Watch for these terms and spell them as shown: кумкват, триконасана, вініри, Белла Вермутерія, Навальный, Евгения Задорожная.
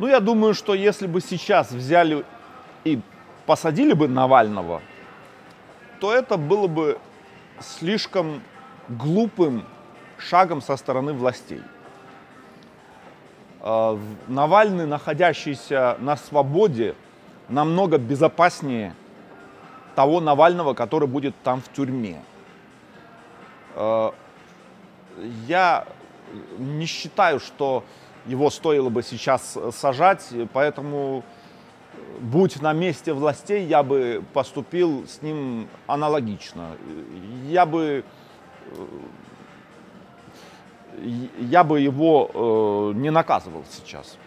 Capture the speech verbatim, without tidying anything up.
Ну, я думаю, что если бы сейчас взяли и посадили бы Навального, то это было бы слишком глупым шагом со стороны властей. Навальный, находящийся на свободе, намного безопаснее того Навального, который будет там в тюрьме. Я не считаю, что его стоило бы сейчас сажать, поэтому, будь на месте властей, я бы поступил с ним аналогично. Я бы, я бы его не наказывал сейчас.